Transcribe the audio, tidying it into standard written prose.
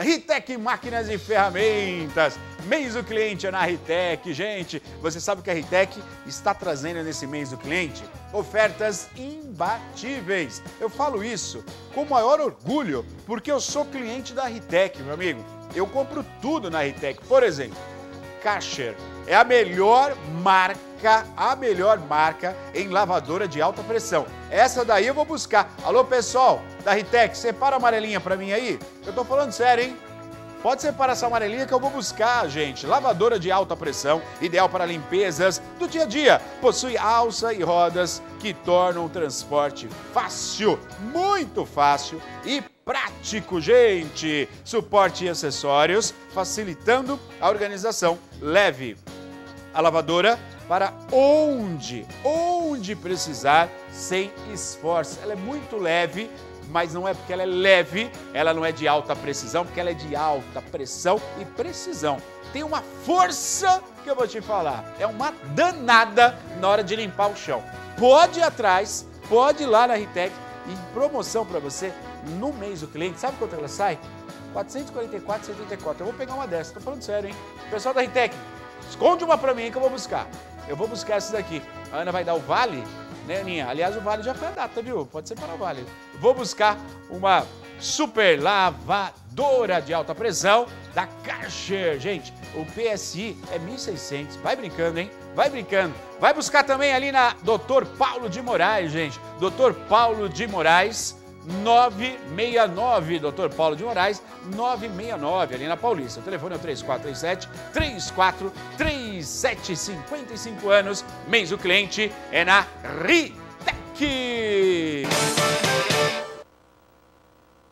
Ritec Máquinas e Ferramentas. Mês do Cliente é na Ritec, gente. Você sabe que a Ritec está trazendo nesse mês do cliente ofertas imbatíveis. Eu falo isso com o maior orgulho, porque eu sou cliente da Ritec, meu amigo. Eu compro tudo na Ritec. Por exemplo, Karcher é a melhor marca em lavadora de alta pressão. Essa daí eu vou buscar. Alô, pessoal da Ritec, separa a amarelinha pra mim aí. Eu tô falando sério, hein? Pode separar essa amarelinha que eu vou buscar, gente. Lavadora de alta pressão, ideal para limpezas do dia a dia. Possui alça e rodas que tornam o transporte fácil, muito fácil e prático, gente. Suporte e acessórios, facilitando a organização. Leve a lavadora para onde precisar, sem esforço. Ela é muito leve, mas não é porque ela é leve, ela não é de alta precisão, porque ela é de alta pressão e precisão. Tem uma força que eu vou te falar, é uma danada na hora de limpar o chão. Pode ir atrás, pode ir lá na Ritec, em promoção para você no mês do cliente. Sabe quanto ela sai? R$ 444,74. Eu vou pegar uma dessa, tô falando sério, hein? Pessoal da Ritec, esconde uma pra mim aí que eu vou buscar. Eu vou buscar essa daqui. A Ana vai dar o vale, né, Aninha? Aliás, o vale já foi a data, viu? Pode separar o vale. Vou buscar uma super lavadora de alta pressão da Karcher. Gente, o PSI é 1.600. Vai brincando, hein? Vai brincando. Vai buscar também ali na Dr. Paulo de Moraes, gente. Dr. Paulo de Moraes, 969, Dr. Paulo de Moraes, 969, ali na Paulista. O telefone é o 3437 3437, 55 anos, mês do cliente é na Ritec.